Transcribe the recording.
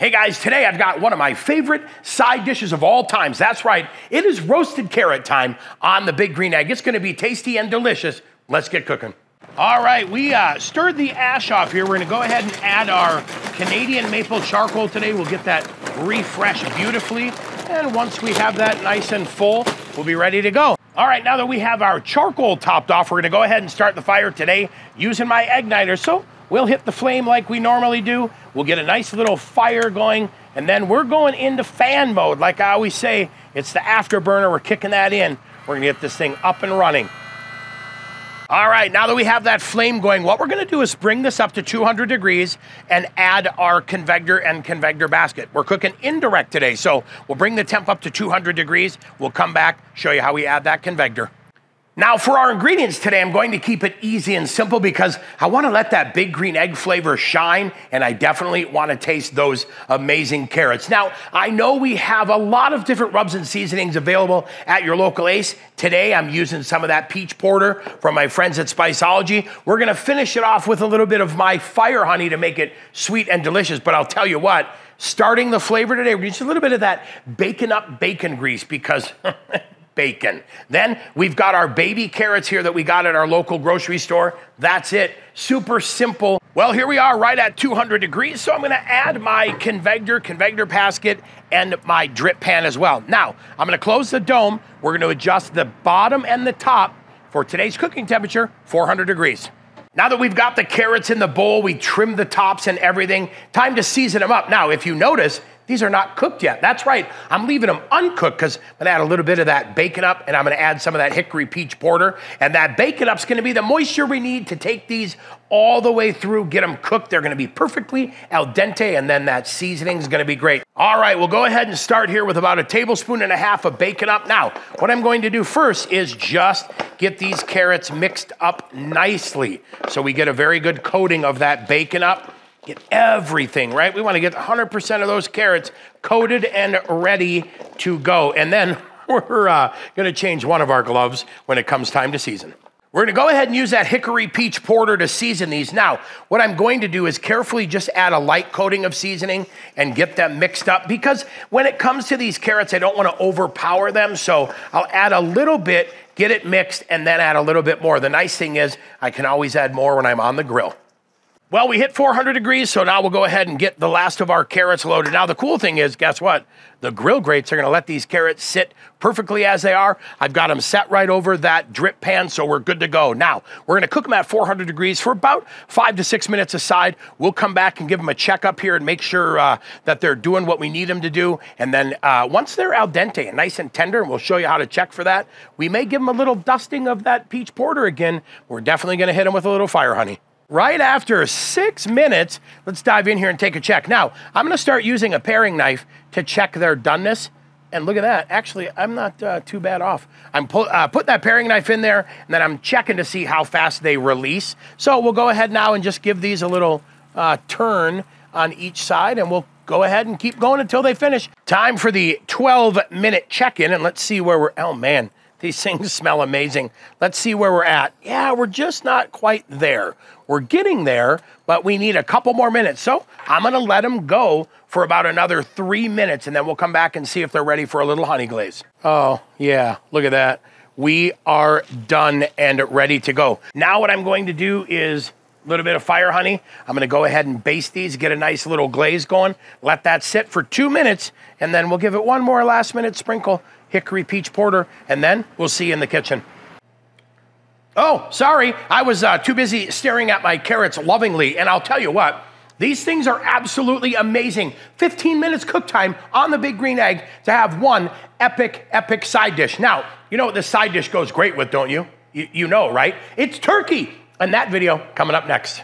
Hey guys, today I've got one of my favorite side dishes of all times. That's right, it is roasted carrot time on the Big Green Egg. It's gonna be tasty and delicious. Let's get cooking. All right, we stirred the ash off here. We're gonna go ahead and add our Canadian maple charcoal today. We'll get that refreshed beautifully. And once we have that nice and full, we'll be ready to go. All right, now that we have our charcoal topped off, we're gonna go ahead and start the fire today using my igniter. So we'll hit the flame like we normally do. We'll get a nice little fire going, and then we're going into fan mode. Like I always say, it's the afterburner. We're kicking that in. We're gonna get this thing up and running. All right, now that we have that flame going, what we're gonna do is bring this up to 200 degrees and add our convector and convector basket. We're cooking indirect today, so we'll bring the temp up to 200 degrees. We'll come back, show you how we add that convector. Now for our ingredients today, I'm going to keep it easy and simple because I want to let that Big Green Egg flavor shine, and I definitely want to taste those amazing carrots. Now, I know we have a lot of different rubs and seasonings available at your local Ace. Today, I'm using some of that peach porter from my friends at Spiceology. We're going to finish it off with a little bit of my fire honey to make it sweet and delicious, but I'll tell you what, starting the flavor today, we're just a little bit of that bacon up bacon grease because... bacon. Then we've got our baby carrots here that we got at our local grocery store. That's it. Super simple. Well, here we are right at 200 degrees. So I'm going to add my convector basket and my drip pan as well. Now I'm going to close the dome. We're going to adjust the bottom and the top for today's cooking temperature, 400 degrees. Now that we've got the carrots in the bowl, we trimmed the tops and everything. Time to season them up. Now, if you notice, these are not cooked yet. That's right, I'm leaving them uncooked because I'm gonna add a little bit of that bacon up, and I'm gonna add some of that hickory peach porter, and that bacon up's gonna be the moisture we need to take these all the way through, get them cooked. They're gonna be perfectly al dente, and then that seasoning's gonna be great. All right, we'll go ahead and start here with about a tablespoon and a half of bacon up. Now, what I'm going to do first is just get these carrots mixed up nicely so we get a very good coating of that bacon up. Get everything, right? We want to get 100% of those carrots coated and ready to go. And then we're going to change one of our gloves when it comes time to season. We're going to go ahead and use that hickory peach porter to season these. Now, what I'm going to do is carefully just add a light coating of seasoning and get them mixed up because when it comes to these carrots, I don't want to overpower them. So I'll add a little bit, get it mixed, and then add a little bit more. The nice thing is I can always add more when I'm on the grill. Well, we hit 400 degrees, so now we'll go ahead and get the last of our carrots loaded. Now, the cool thing is, guess what? The grill grates are gonna let these carrots sit perfectly as they are. I've got them set right over that drip pan, so we're good to go. Now, we're gonna cook them at 400 degrees for about 5 to 6 minutes aside. We'll come back and give them a check up here and make sure that they're doing what we need them to do. And then once they're al dente and nice and tender, and we'll show you how to check for that, we may give them a little dusting of that peach porter again. We're definitely gonna hit them with a little fire honey. Right after 6 minutes, let's dive in here and take a check. Now, I'm gonna start using a paring knife to check their doneness. And look at that, actually, I'm not too bad off. I'm putting that paring knife in there, and then I'm checking to see how fast they release. So we'll go ahead now and just give these a little turn on each side, and we'll go ahead and keep going until they finish. Time for the 12-minute check-in, and let's see where we're, oh man, these things smell amazing. Let's see where we're at. Yeah, we're just not quite there. We're getting there, but we need a couple more minutes. So I'm gonna let them go for about another 3 minutes, and then we'll come back and see if they're ready for a little honey glaze. Oh yeah, look at that. We are done and ready to go. Now what I'm going to do is a little bit of fire honey. I'm gonna go ahead and baste these, get a nice little glaze going, let that sit for 2 minutes, and then we'll give it one more last minute sprinkle, hickory peach porter, and then we'll see you in the kitchen. Oh, sorry, I was too busy staring at my carrots lovingly, and I'll tell you what, these things are absolutely amazing. 15 minutes cook time on the Big Green Egg to have one epic side dish. Now, you know what this side dish goes great with, don't you? You know, right? It's turkey, and that video coming up next.